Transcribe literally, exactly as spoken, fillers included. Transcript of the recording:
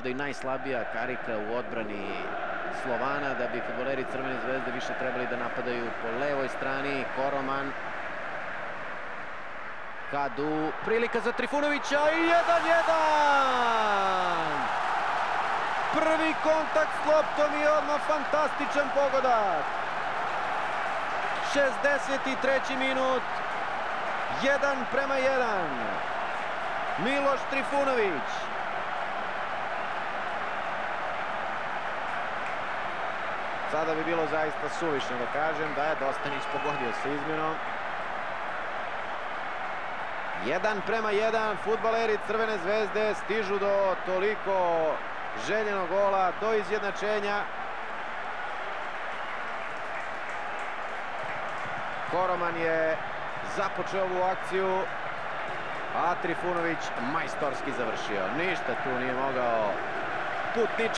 možda I najslabija karika u odbrani Slovana, da bi fudbaleri Crvene zvezde više trebali da napadaju po levoj strani. Koroman, Kadu, prilika za Trifunovića I jedan jedan! Prvi kontakt s loptom I odmah fantastičan pogodak. šezdeset treći minut, jedan prema jedan. Miloš Trifunović. Sada bi bilo zaista suvišno da kažem da je Dostanić pogodio sa Zizminom. jedan prema jedan, fudbaleri Crvene zvezde stižu do toliko željenog gola, do izjednačenja. Koroman je započeo ovu akciju, a Trifunović majstorski završio. Ništa tu nije mogao putnički.